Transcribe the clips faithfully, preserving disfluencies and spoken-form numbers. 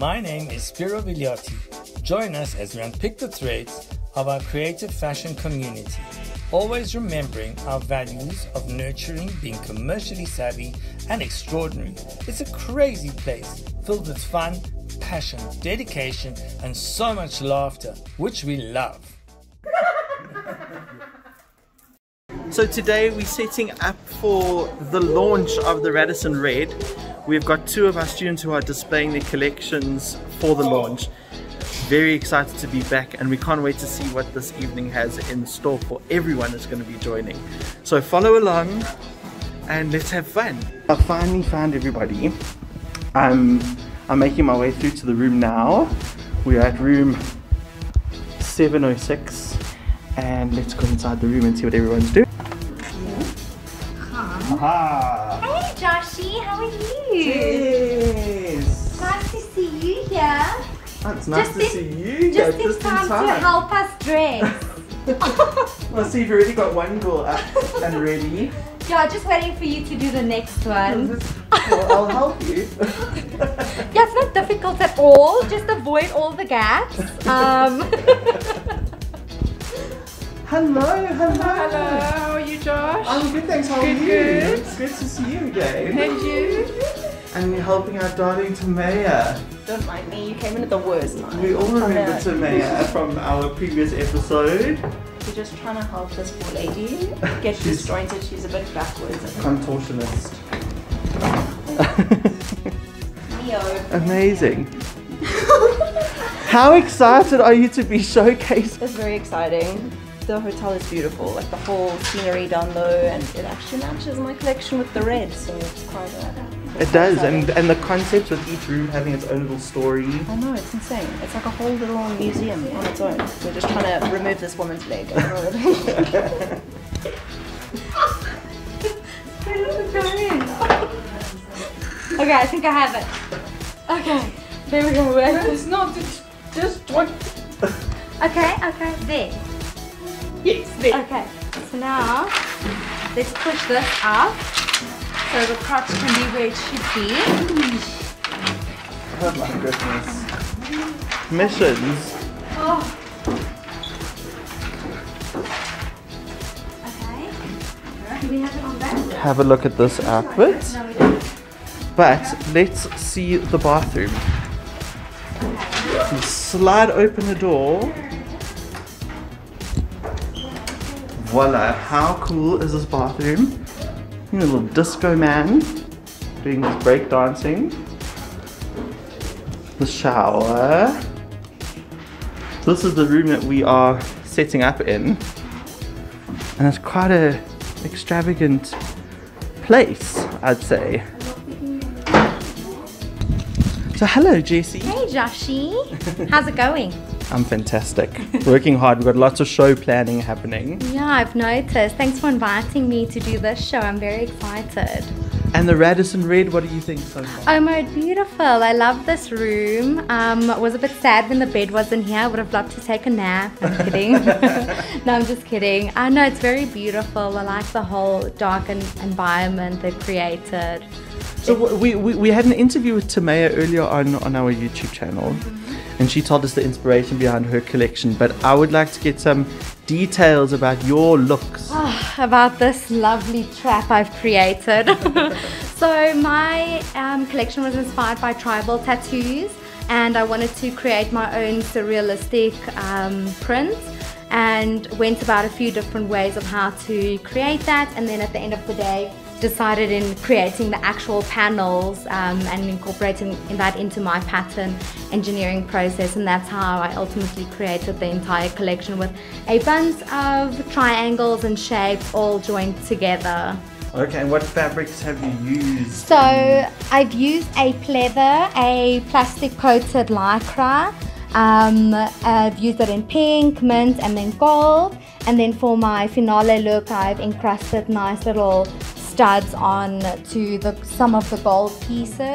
My name is Spiro Vigliotti. Join us as we unpick the threads of our creative fashion community, always remembering our values of nurturing, being commercially savvy and extraordinary. It's a crazy place filled with fun, passion, dedication and so much laughter, which we love. So today we're setting up for the launch of the Radisson Red. We've got two of our students who are displaying their collections for the launch. Very excited to be back, and we can't wait to see what this evening has in store for everyone that's going to be joining. So follow along and let's have fun. I finally found everybody. I'm, I'm making my way through to the room now. We're at room seven oh six and let's go inside the room and see what everyone's doing. Hi. Aha. Hey Joshie, how are you? Cheers. Nice to see you here. Oh, it's nice just to in, see you just, yeah, in, just time in time to help us dress. Well, see, so you've already got one girl up and ready. Yeah, just waiting for you to do the next one. Well, I'll help you. Yeah, it's not difficult at all. Just avoid all the gaps. Um. Hello, hello. Hello, how are you, Josh? I'm good, thanks. How are you? Good. It's good to see you again. And you? And we're helping our darling Timaya. Don't mind me, you came in at the worst night. We all remember Timaya from our previous episode. We're just trying to help this poor lady get disjointed. She's a bit backwards. Contortionist. Amazing. How excited are you to be showcased? It's very exciting. The hotel is beautiful, like the whole scenery down low, and it actually matches my collection with the red, so it's quite a... It does, and, and the concept with each room having its own little story. I know, it's insane. It's like a whole little museum on its own. We're just trying to remove this woman's leg. Okay, I think I have it. Okay, there we go. No, it's not, it's just what... Okay, okay, there. Yes, there. Okay, so now let's push this up. So the crotch can be where it should be. Oh my goodness. Missions. Oh. Okay. Do we have it on that? Have a look at this outfit. No, we don't. But let's see the bathroom. Okay. Slide open the door. Voila, how cool is this bathroom? You know, little disco man doing his break dancing. The shower. So this is the room that we are setting up in, and it's quite a extravagant place, I'd say. So hello, Jessie. Hey, Joshie. How's it going? I'm fantastic. Working hard. We've got lots of show planning happening. Yeah, I've noticed. Thanks for inviting me to do this show. I'm very excited. And the Radisson Red, what do you think so far? Oh my, beautiful. I love this room. Um, I was a bit sad when the bed wasn't here. I would have loved to take a nap. I'm kidding. No, I'm just kidding. I know, it's very beautiful. I like the whole dark environment they've created. So we, we, we had an interview with Timaya earlier on, on our YouTube channel. Mm-hmm. And she told us the inspiration behind her collection, but I would like to get some details about your looks. Oh, about this lovely trap I've created. So my um, collection was inspired by tribal tattoos, and I wanted to create my own surrealistic um, print, and went about a few different ways of how to create that, and then at the end of the day decided in creating the actual panels um, and incorporating that into my pattern engineering process, and that's how I ultimately created the entire collection with a bunch of triangles and shapes all joined together. Okay, and what fabrics have you used? So I've used a pleather, a plastic coated lycra. Um, I've used it in pink, mint and then gold, and then for my finale look I've encrusted nice little studs on to the, some of the gold pieces,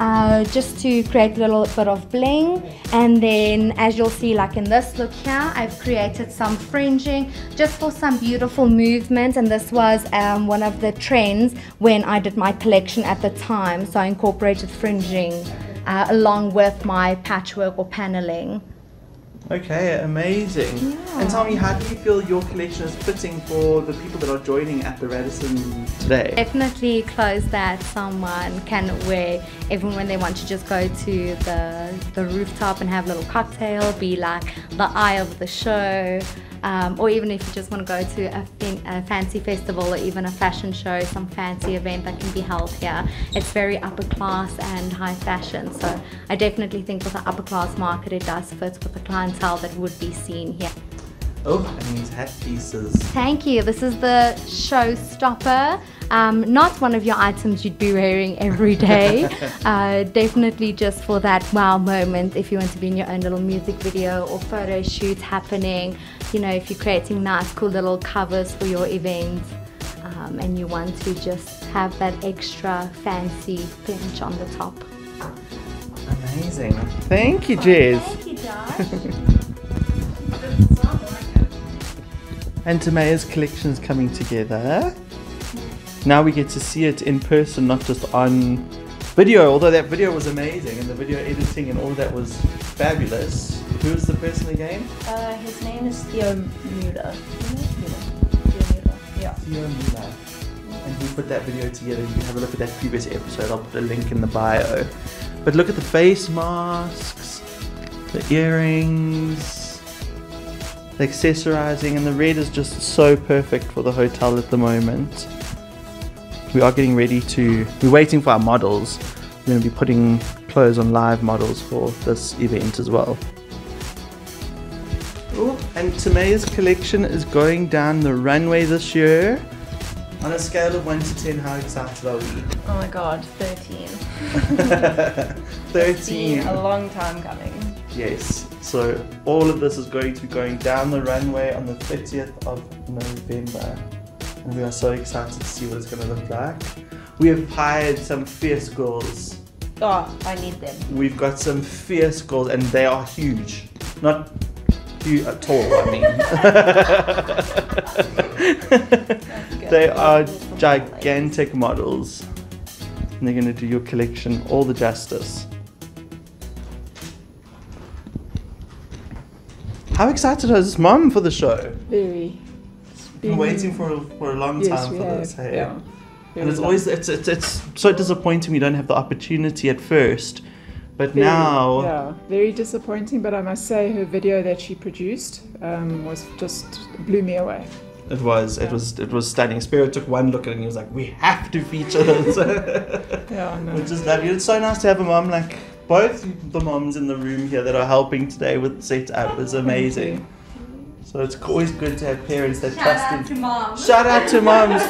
uh, just to create a little bit of bling. And then as you'll see, like in this look here, I've created some fringing just for some beautiful movement, and this was um, one of the trends when I did my collection at the time, so I incorporated fringing uh, along with my patchwork or paneling. Okay, amazing. Yeah. And tell me, how do you feel your collection is fitting for the people that are joining at the Radisson today? Definitely clothes that someone can wear even when they want to just go to the, the rooftop and have a little cocktail, be like the eye of the show, um, or even if you just want to go to a, fin a fancy festival or even a fashion show, some fancy event that can be held here. It's very upper class and high fashion, so I definitely think for the upper clientele market it does fit with the clientele that would be seen here. Oh, and these hat pieces. Thank you. This is the showstopper. Um, not one of your items you'd be wearing every day. uh, definitely just for that wow moment if you want to be in your own little music video or photo shoot happening. You know, if you're creating nice, cool little covers for your events um, and you want to just have that extra fancy pinch on the top. Amazing. Thank you, Jez. Oh, thank you, Josh. And Timaya's collection's coming together. Now we get to see it in person, not just on video, although that video was amazing and the video editing and all that was fabulous. Who is the person again? Uh, his name is Theo Muda. Theo Muda. Yeah. Theo Muda. And we put that video together. You can have a look at that previous episode. I'll put a link in the bio. But look at the face masks, the earrings, the accessorizing, and the red is just so perfect for the hotel at the moment. We are getting ready to, we're waiting for our models. We're going to be putting clothes on live models for this event as well. Ooh, and Timaya's collection is going down the runway this year. On a scale of one to ten, how excited are we? Oh my god, thirteen. thirteen. It's been a long time coming. Yes, so all of this is going to be going down the runway on the thirtieth of November. And we are so excited to see what it's going to look like. We have hired some fierce girls. Oh, I need them. We've got some fierce girls and they are huge. Not huge at all, I mean. They are gigantic models. And they're going to do your collection all the justice. How excited is Mum for the show? Very. Been waiting for for a long time yes, for have. this, hey? Yeah. And it's always it's, it's it's so disappointing we don't have the opportunity at first, but very, now yeah, very disappointing. But I must say, her video that she produced um, was just blew me away. It was yeah. it was it was stunning. Spiro took one look at it and he was like, "We have to feature this," yeah, no. which is lovely. It's so nice to have a mom like both the moms in the room here that are helping today with set up. It's amazing. So it's always good to have parents that Shout trust out in. To mom. Shout out to moms.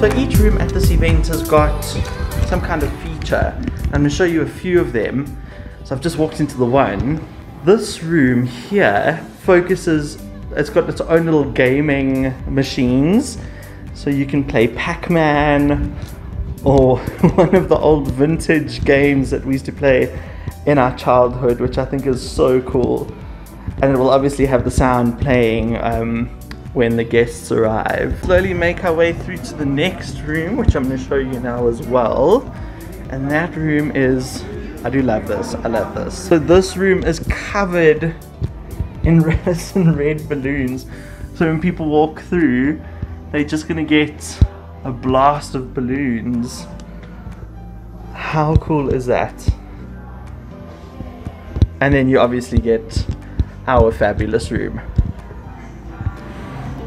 So each room at this event has got some kind of feature. I'm going to show you a few of them. So I've just walked into the one. This room here focuses, it's got its own little gaming machines. So you can play Pac-Man or one of the old vintage games that we used to play in our childhood, which I think is so cool. And it will obviously have the sound playing um, when the guests arrive. Slowly make our way through to the next room, which I'm going to show you now as well. And that room is, I do love this, I love this. So this room is covered in Radisson Red balloons. So when people walk through, they're just going to get a blast of balloons. How cool is that? And then you obviously get our fabulous room.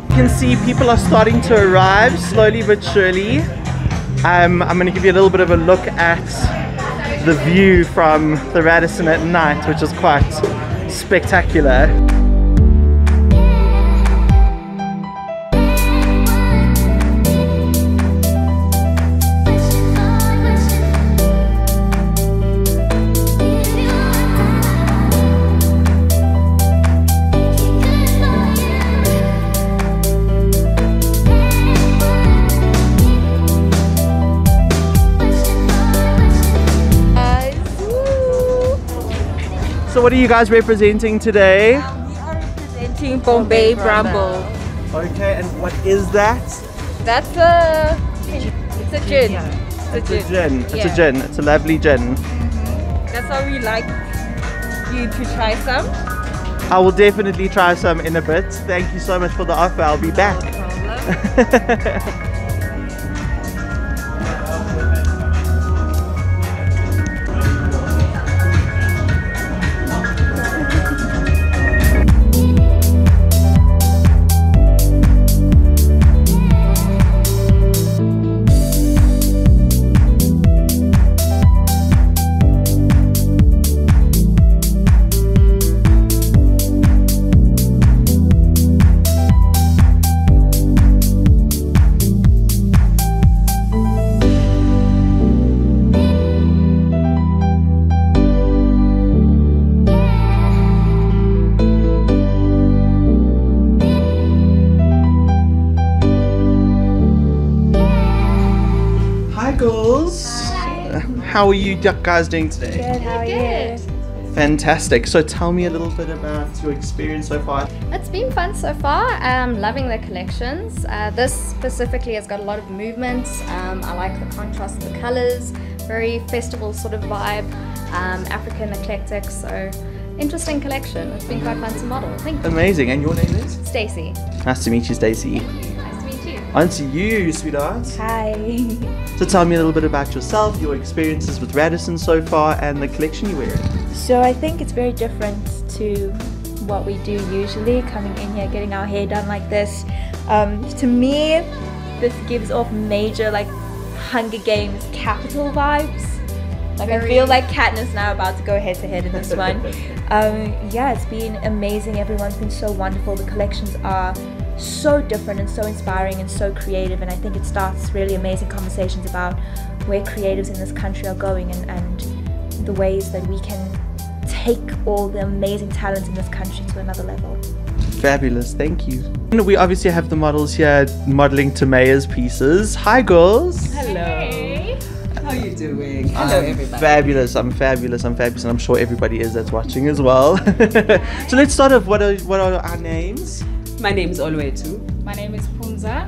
You can see people are starting to arrive slowly but surely. Um, I'm going to give you a little bit of a look at the view from the Radisson at night, which is quite spectacular. So what are you guys representing today? Um, we are representing Bombay Bramble. Okay, and what is that? That's a... it's a gin. It's a gin. It's a gin. It's a gin. It's a lovely gin. Mm-hmm. That's why we like you to try some. I will definitely try some in a bit. Thank you so much for the offer. I'll be back. No problem. How are you guys doing today? Good, how are you? Fantastic. So tell me a little bit about your experience so far. It's been fun so far. I'm um, loving the collections. Uh, this specifically has got a lot of movement. Um, I like the contrast of the colours, very festival sort of vibe, um, African eclectic, so interesting collection. It's been quite fun to model. Thank you. Amazing. And your name is? Stacey. Nice to meet you, Stacey. On to you, sweetheart. Hi. So tell me a little bit about yourself, your experiences with Radisson so far, and the collection you're wearing. So I think it's very different to what we do usually, coming in here, getting our hair done like this. Um, to me, this gives off major like Hunger Games capital vibes. Like very... I feel like Katniss and I are about to go head to head in this one. Um, yeah, it's been amazing. Everyone's been so wonderful. The collections are so different and so inspiring and so creative, and I think it starts really amazing conversations about where creatives in this country are going and, and the ways that we can take all the amazing talent in this country to another level. Fabulous, thank you. And we obviously have the models here modeling Timaya's pieces. Hi girls. Hello. Hey. How are you doing? Hello I'm everybody. Fabulous, I'm fabulous, I'm fabulous, and I'm sure everybody is that's watching as well. So let's start off, what are, what are our names? My name is Oluwatuyi. My name is Punza.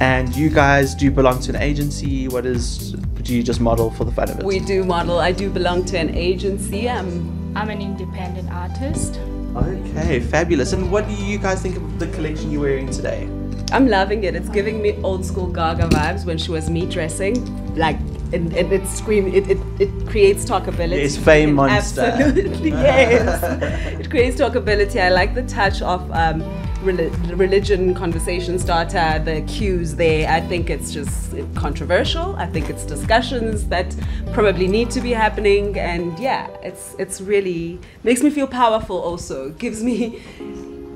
And you guys do belong to an agency. What is, do you just model for the fun of it? We do model. I do belong to an agency. I'm, I'm an independent artist. Okay, fabulous. And what do you guys think of the collection you're wearing today? I'm loving it. It's giving me old school Gaga vibes when she was me dressing. Like, and, and it screams, it, it, it creates talkability. It's fame monster. Absolutely, yes. It creates talkability. I like the touch of um, religion conversation starter, the cues there. I think it's just controversial. I think it's discussions that probably need to be happening, and yeah, it's it's really makes me feel powerful. Also gives me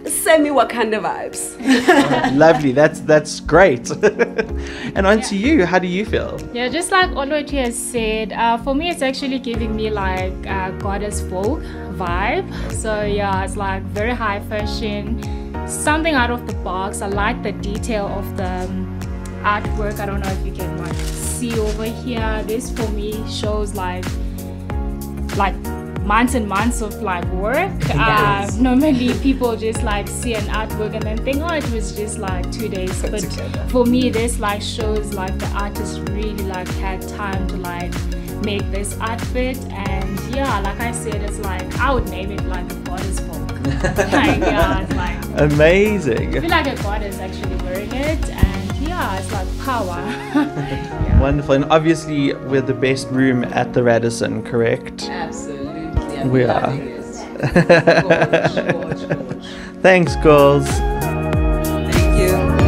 semi Wakanda vibes. Oh, lovely, that's that's great. And on yeah. to you, how do you feel? Yeah, just like Oluwatuyi has said, uh, for me it's actually giving me like uh, goddess folk vibe. So yeah, it's like very high fashion. Something out of the box. I like the detail of the um, artwork. I don't know if you can like see over here. This for me shows like like months and months of like work. Yes. Uh, normally people just like see an artwork and then think, oh, it was just like two days. But for me, this like shows like the artist really like had time to like make this outfit. And yeah, like I said, it's like I would name it like a goddess folk. Like, yeah, it's like amazing. I feel like a goddess actually wearing it, and yeah, it's like power. Yeah. Wonderful. And obviously we're the best room at the Radisson, correct? Absolutely. Yeah, we are. Gorge, gorge, gorge. Thanks girls. Thank you.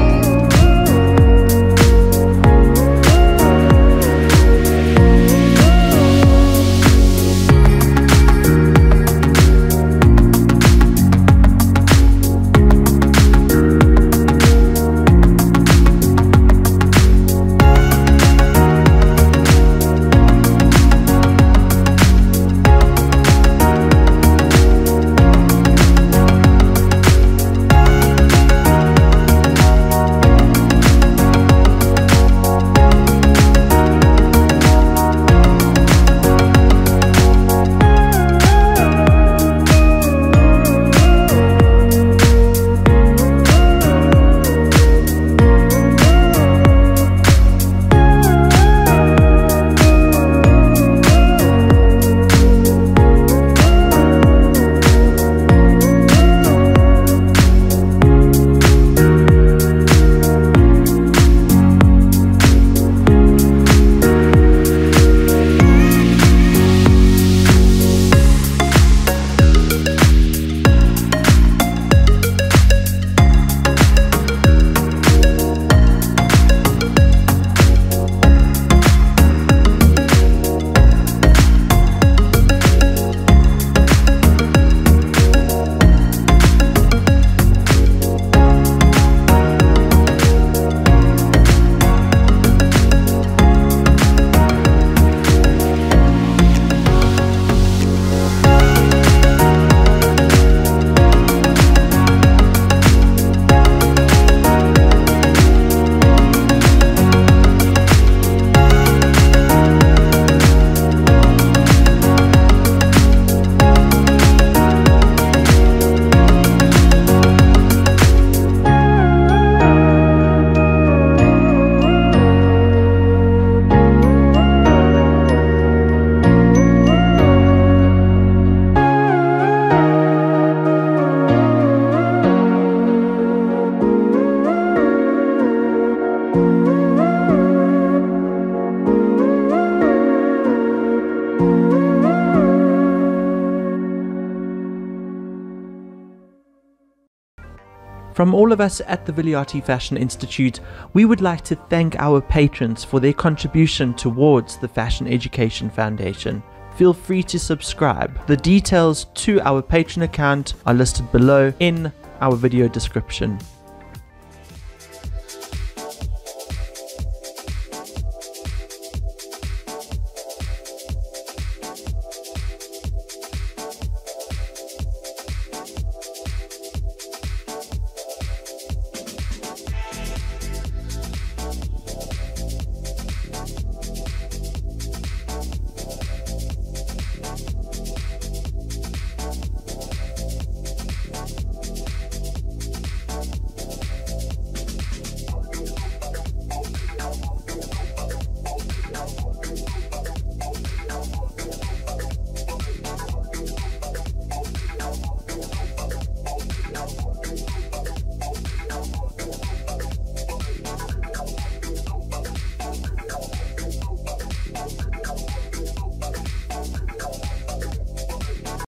From all of us at the Villioti Fashion Institute, we would like to thank our patrons for their contribution towards the Fashion Education Foundation. Feel free to subscribe. The details to our Patreon account are listed below in our video description.